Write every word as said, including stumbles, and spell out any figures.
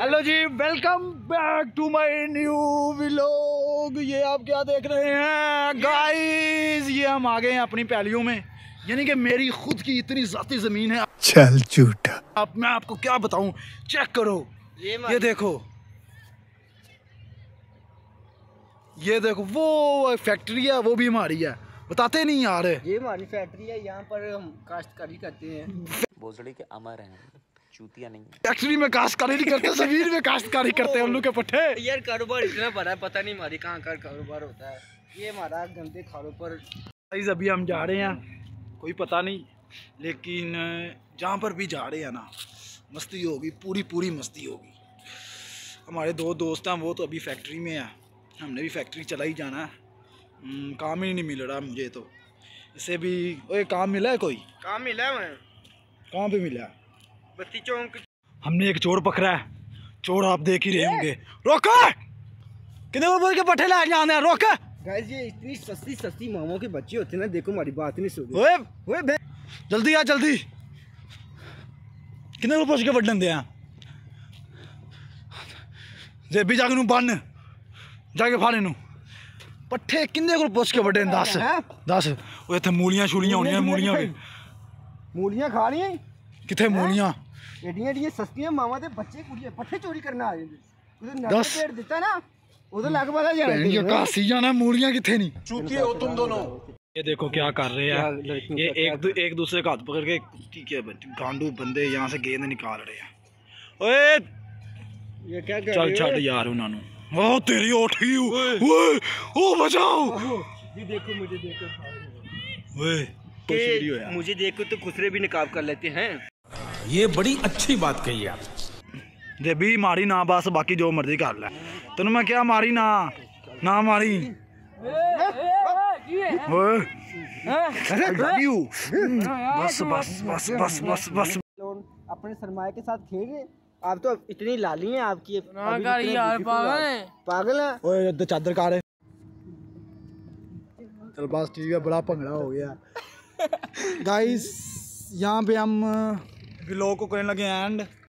Hello जी, welcome back to my new vlog. ये आप क्या देख रहे हैं गाइस, ये हम आ गए हैं अपनी पैलियों में, यानी कि मेरी खुद की इतनी ज़ाती ज़मीन है। चल झूठा, अब मैं आपको क्या बताऊं, चेक करो ये, ये देखो ये देखो वो फैक्ट्री है, वो भी हमारी है, बताते नहीं यार, ये हमारी फैक्ट्री है, यहाँ पर हम काश्तकारी करते हैं। बोसड़ी के अमर हैं, चूतिया नहीं। फैक्ट्री में काश्तकारी नहीं करते, जमीन में काश्तकारी करते हैं। उल्लू के पट्टे यार, कारोबार इतना बड़ा है, पता नहीं हमारी कहाँ का कारोबार होता है। ये हमारा गंदे खालों पर। गाइस अभी हम जा रहे हैं, कोई पता नहीं, लेकिन जहाँ पर भी जा रहे हैं ना, मस्ती होगी, पूरी पूरी मस्ती होगी। हमारे दो दोस्त हैं, वो तो अभी फैक्ट्री में है, हमने भी फैक्ट्री चला ही जाना है। काम ही नहीं मिल रहा मुझे तो, इससे भी ओए काम मिला है, कोई काम मिला है? कहाँ पर मिला? बत्ती चौंक। हमने एक चोर पकड़ा है, चोर आप देख ही रहे होंगे। रोको, किधर बोल के पट्टे ले जाने हैं, रोको। गाइस ये इतनी सस्ती सस्ती मामों के बच्चे होते ना, देखो हमारी बात नहीं सुन। ओए ओए बे, जल्दी आ जल्दी, किधर पहुंच के बटन दे जेबी जाग नू बन जाके फाड़े नू पट्टे किन्ने को पहुंच के बटन दस दस। ओए इथे मूलियां छुलियां होनियां, मूलियां मूलियां खा लियां किथे मूलियां, एडियां एडियां सस्तियां मामा दे बच्चे कुड़ियां पट्ठे चोरी करना आए ने। दस पेड़ दिता ना उधर लग पता जाना, ये कासी जाना, मूलियां किथे नहीं। चूतिए हो तुम दोनों। ये देखो क्या कर रहे हैं, ये एक दू, एक दूसरे का हाथ पकड़ के ठीक है गांडू बंदे यहां से गेंद निकाल रहे हैं। ओए ये क्या कर, चल छड़ यार उना नु, ओ तेरी ओठी, ओए ओ बचाओ, ये देखो मुझे देखो, ओए मुझे देखो तो खुसरे भी निकाब कर लेते हैं। ये बड़ी अच्छी बात कही है आप। जे भी मारी ना बस, बाकी जो मर्जी कर ले। तेन मैं क्या मारी ना ना मारी, बस बस बस बस बस बस अपने सरमाए के साथ खेल रहे। आप तो इतनी लाली हैं आपकी, पागल है चादर का। चल बस ठीक है, बड़ा भंगड़ा हो गया। गाइस यहाँ पे हम व्लॉग को करने लगे एंड।